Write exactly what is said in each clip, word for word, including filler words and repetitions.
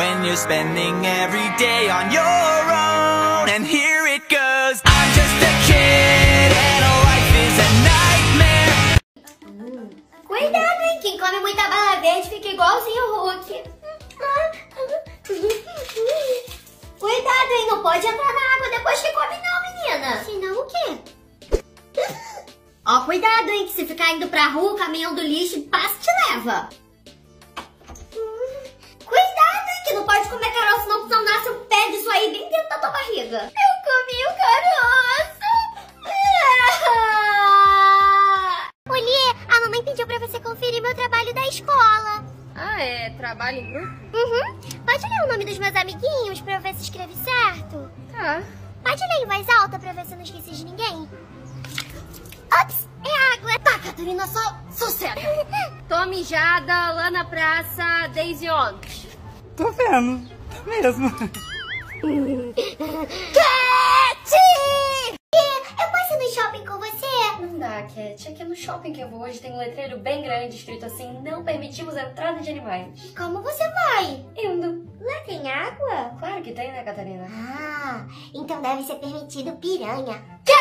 when you're spending every day on your own. And here it goes, I'm just a kid and life is a nightmare. hum. Cuidado, hein? Quem come muita bala verde fica igualzinho o Hulk. Cuidado, hein? Não pode entrar na água depois que come não, menina. Senão o quê? Ó, cuidado, hein? Que se ficar indo pra rua, o caminhão do lixo passa e te leva. Eu comi o caroço! Olê, a mamãe pediu pra você conferir meu trabalho da escola. Ah, é? Trabalho em grupo? Uhum. Pode ler o nome dos meus amiguinhos pra eu ver se escreve certo? Tá. Pode ler em voz alta pra ver se eu não esqueci de ninguém. Ops, é água. Tá, Catarina, só sossega. Tô mijada lá na praça desde ontem. Tô vendo, tô mesmo. Cat! Eu posso ir no shopping com você? Não dá, Cat. Aqui no shopping que eu vou hoje tem um letreiro bem grande escrito assim: não permitimos a entrada de animais. Como você vai? Indo. Lá tem água? Claro que tem, né, Catarina? Ah, então deve ser permitido piranha. Cat!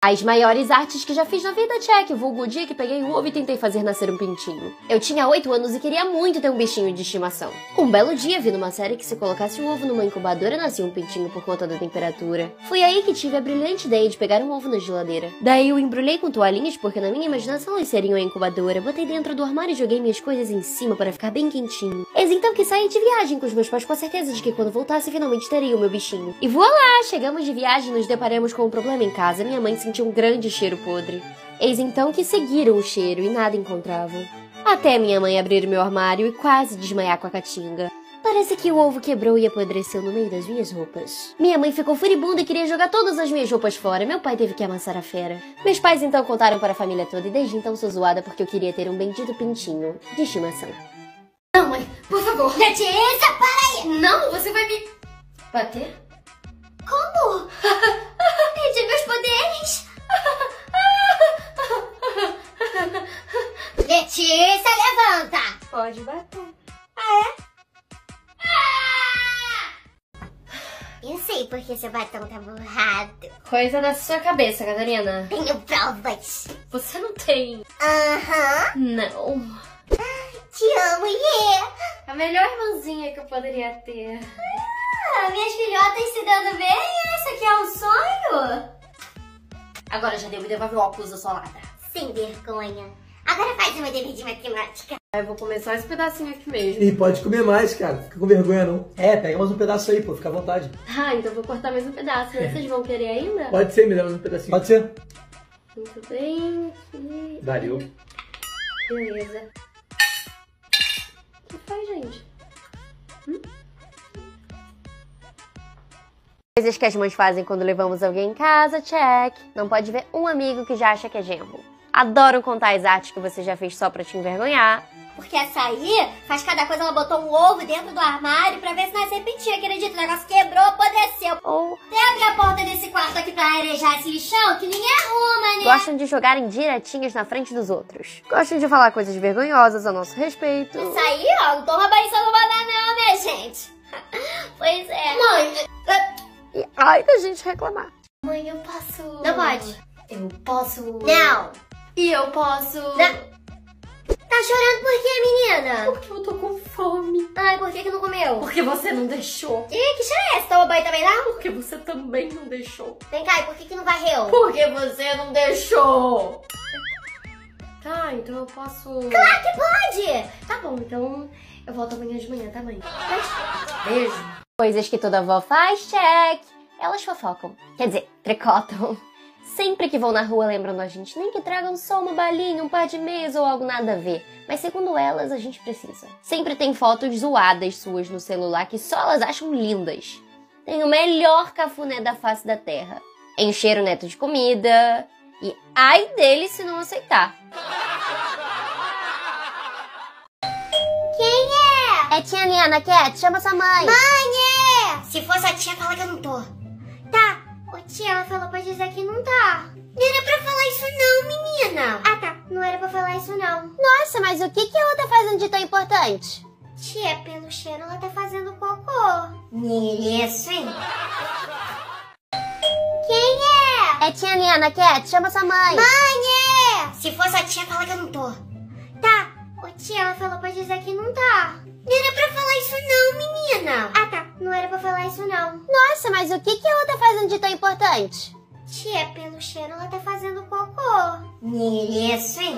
As maiores artes que já fiz na vida, check. Vulgo o dia que peguei o ovo e tentei fazer nascer um pintinho. Eu tinha oito anos e queria muito ter um bichinho de estimação. Um belo dia vi numa série que se colocasse um ovo numa incubadora nascia um pintinho por conta da temperatura. Foi aí que tive a brilhante ideia de pegar um ovo na geladeira. Daí eu embrulhei com toalhinhas porque na minha imaginação eles seriam a incubadora. Botei dentro do armário e joguei minhas coisas em cima para ficar bem quentinho. Eis então que saí de viagem com os meus pais com a certeza de que quando voltasse finalmente teria o meu bichinho. E voilá! Chegamos de viagem e nos deparamos com um problema em casa. Minha mãe se sentiu um grande cheiro podre. Eis então que seguiram o cheiro e nada encontravam. Até minha mãe abrir meu armário e quase desmaiar com a catinga. Parece que o ovo quebrou e apodreceu no meio das minhas roupas. Minha mãe ficou furibunda e queria jogar todas as minhas roupas fora. Meu pai teve que amassar a fera. Meus pais então contaram para a família toda e desde então sou zoada porque eu queria ter um bendito pintinho de estimação. Não, mãe, por favor. Catiça, para aí! Não, você vai me... bater? Como? Perdi meus poderes. Letícia, levanta! Pode bater. Ah, é? Ah! Eu sei porque seu batom tá borrado. Coisa da sua cabeça, Catarina. Tenho provas. Você não tem. Aham. Uhum. Não. Te amo, Iê. A melhor irmãzinha que eu poderia ter. Ah, minhas filhotas se dando bem. Isso aqui é um sonho? Agora já devo devolver o óculos da sua lata. Sem vergonha. Agora faz o meu dever de matemática. Eu vou comer só esse pedacinho aqui mesmo. E pode comer mais, cara. Fica com vergonha, não. É, pega mais um pedaço aí, pô. Fica à vontade. Ah, então vou cortar mais um pedaço. É. Vocês vão querer ainda? Pode ser, me dá mais um pedacinho. Pode ser. Muito bem. E... Dario. Beleza. O que faz, gente? Hum? Coisas que as mães fazem quando levamos alguém em casa, check. Não pode ver um amigo que já acha que é genro. Adoro contar as artes que você já fez só pra te envergonhar. Porque essa aí faz cada coisa, ela botou um ovo dentro do armário pra ver se nós repetia. Acredito, o negócio quebrou, apodreceu. Ou... tem abrir a porta desse quarto aqui pra arejar esse lixão que ninguém arruma, né? Gostam de jogarem diretinhas na frente dos outros. Gostam de falar coisas vergonhosas a nosso respeito. Essa aí, ó, não toma banho só no badar não, né, gente? Pois é. Mãe... e ai da gente reclamar. Mãe, eu posso... não pode. Eu posso... não. E eu posso... não. Tá chorando por quê, menina? Porque eu tô com fome. Ai, por que que não comeu? Porque você não deixou. Ih, que cheira é essa? Toma banho também lá? Porque você também não deixou. Vem cá, e por que que não varreu? Porque você não deixou. Tá, então eu posso... claro que pode! Tá bom, então eu volto amanhã de manhã, tá, mãe? Beijo. Coisas que toda avó faz, check. Elas fofocam. Quer dizer, tricotam. Sempre que vão na rua lembrando a gente, nem que tragam só uma balinha, um par de meias ou algo nada a ver. Mas segundo elas, a gente precisa. Sempre tem fotos zoadas suas no celular que só elas acham lindas. Tem o melhor cafuné da face da terra. Encher o neto de comida. E ai dele se não aceitar. Quem é? É tia Liana, Cat, chama sua mãe. Mãe! Se for sua tia, fala que eu não tô. Tá, ô tia, ela falou pra dizer que não tá. Não era pra falar isso não, menina. Ah tá, não era pra falar isso não. Nossa, mas o que que ela tá fazendo de tão importante? Tia, pelo cheiro ela tá fazendo cocô. Isso, hein? Quem é? É tia Liana, Cat, chama sua mãe. Mãe! É. Se for sua tia, fala que eu não tô. Tá, o tia, ela falou pra dizer que não tá. Não era pra falar isso não, menina. Ah tá, não era pra falar isso não. Nossa, mas o que, que ela tá fazendo de tão importante? Tia, pelo cheiro ela tá fazendo cocô. Isso, hein?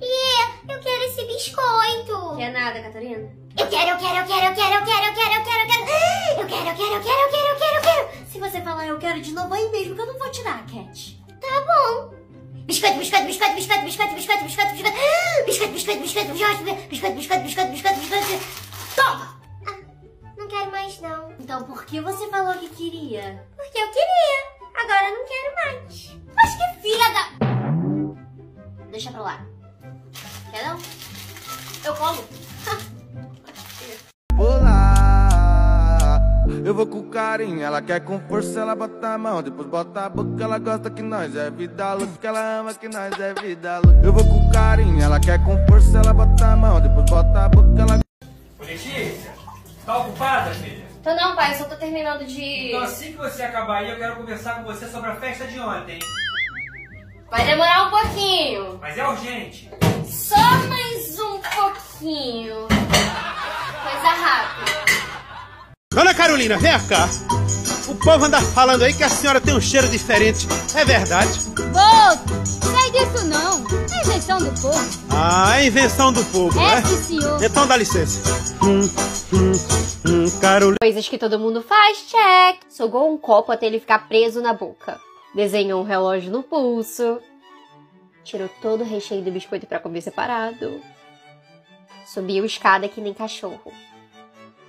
Lê, eu quero esse biscoito. Quer nada, Catarina? Eu quero, eu quero, eu quero, eu quero, eu quero, eu quero, eu quero, eu quero. Eu quero, eu quero, eu quero, eu quero, eu quero, eu quero. Se você falar eu quero de novo aí mesmo, que eu não vou tirar, Cat. Tá bom. Biscoito, biscoito, biscoito, biscoito, biscoito, biscoito, biscoito, biscoito. Biscoito, biscoito, biscoito, biscoito, biscoito, biscoito, biscoito, biscoito, biscoito. Toma! Não quero mais não. Então por que você falou que queria? Porque eu queria. Agora eu não quero mais. Mas que filha da... Deixa pra lá. Quer não? Eu como. Olá, eu vou com carinho. Ela quer com força, ela bota a mão. Depois bota a boca, ela gosta que nós é vida louca. Ela ama que nós é vida louca. Eu vou com carinho. Ela quer com força, ela bota a mão. Depois bota a boca, ela... Letícia, tá ocupada, filha? Tô não, pai, eu só tô terminando de... Então assim que você acabar aí, eu quero conversar com você sobre a festa de ontem. Vai demorar um pouquinho. Mas é urgente. Só mais um pouquinho. Coisa rápida. Dona Carolina, vem cá. O povo anda falando aí que a senhora tem um cheiro diferente. É verdade? Boto, sei disso não. É invenção do povo. Ah, é invenção do povo, é, né? Senhor. Então dá licença. Hum, hum, hum, Carolina. Coisas que todo mundo faz, check. Sugou um copo até ele ficar preso na boca. Desenhou um relógio no pulso. Tirou todo o recheio do biscoito pra comer separado. Subiu escada que nem cachorro.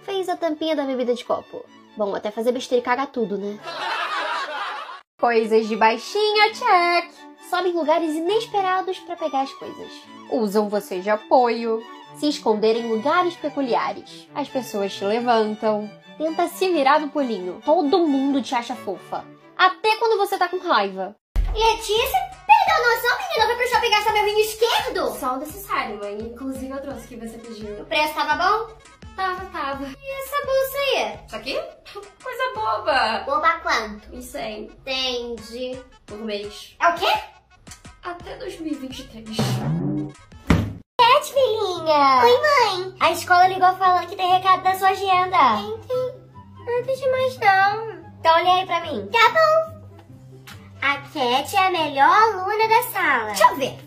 Fez a tampinha da bebida de copo. Bom, até fazer besteira e cagar tudo, né? Coisas de baixinha, check. Sobe em lugares inesperados pra pegar as coisas. Usam você de apoio. Se esconder em lugares peculiares. As pessoas te levantam. Tenta se virar do pulinho. Todo mundo te acha fofa. Até quando você tá com raiva. Letícia, perdeu a noção, menina? Vai pro shopping gastar meu rim esquerdo? Só o necessário, mãe. Inclusive eu trouxe o que você pediu. O preço tava bom? Tava, tava. E essa bolsa aí? Isso aqui? Coisa boba. Boba quanto? Isso aí. Entendi. Por mês. É o quê? Até dois mil e vinte e três. Cat, filhinha. Oi, mãe. A escola ligou falando que tem recado da sua agenda. Entendi. Não tem mais não. Então olha aí pra mim. Tá bom. A Cat é a melhor aluna da sala. Deixa eu ver.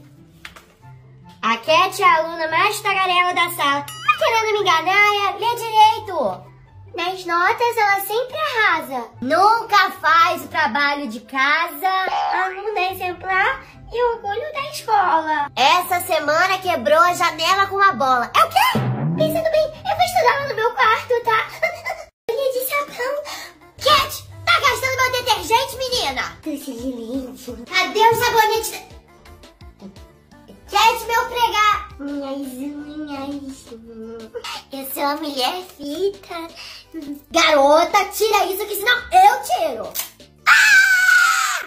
A Cat é a aluna mais tagarela da sala. Tá querendo me enganar? Lê direito. Nas notas ela sempre arrasa. Nunca faz o trabalho de casa. Aluna exemplar e orgulho da escola. Essa semana quebrou a janela com uma bola. É o quê? Pensando bem, eu vou estudar lá no meu quarto, tá? Olha de sabão. Cat! Tá gastando meu detergente, menina! Cadê o sabonete? Cat, meu pregar! Minhas unhas... Eu sou uma mulher fita... Garota, tira isso que senão eu tiro! Ah!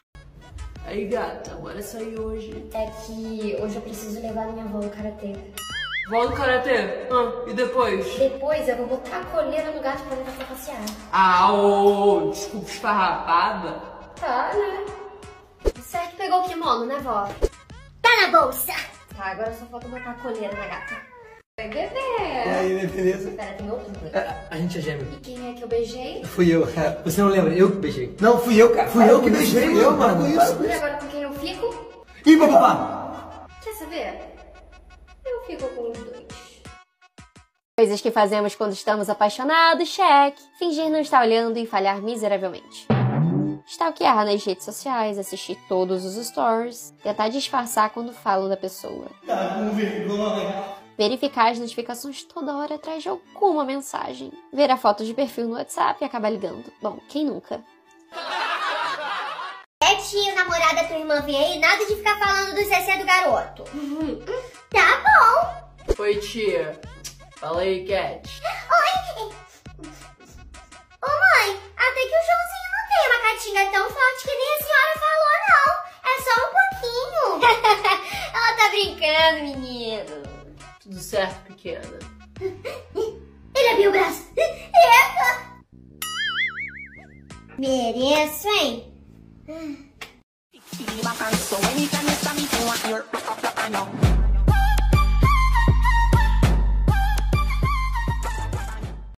Aí, gata, bora sair hoje. É que hoje eu preciso levar minha avó no karatê. Vó no karatê? Ah, e depois? Depois eu vou botar a coleira no gato pra levar pra passear. Ah, ô, desculpa, esfarrapada. Tá, né? Certo, pegou o kimono, né, vó? Tá na bolsa! Tá, agora só falta botar a coleira na gata. Oi, bebê! E aí, beleza? Pera, tem outro? É, a gente é gêmeo. E quem é que eu beijei? Fui eu, cara. Você não lembra? Eu que beijei. Não, fui eu, cara. Fui eu que beijei, fui eu, mano. E agora com quem eu fico? Ih, meu papá! Quer saber? Eu fico com os dois. Coisas que fazemos quando estamos apaixonados, cheque. Fingir não estar olhando e falhar miseravelmente. Stalkear nas redes sociais, assistir todos os stories. Tentar disfarçar quando falo da pessoa. Tá com vergonha. Verificar as notificações toda hora atrás de alguma mensagem. Ver a foto de perfil no WhatsApp e acabar ligando. Bom, quem nunca? Betinho, namorada, tua irmã vem aí. Nada de ficar falando do C C do garoto. Uhum. Tá bom. Oi, tia. Fala aí, Cat. Oi. Ô, mãe, até que o Joãozinho não tem uma catinga tão forte que nem a senhora falou, não. É só um pouquinho. Ela tá brincando, menino. Tudo certo, pequena. abrir o braço. Epa! Mereço, hein? Ah.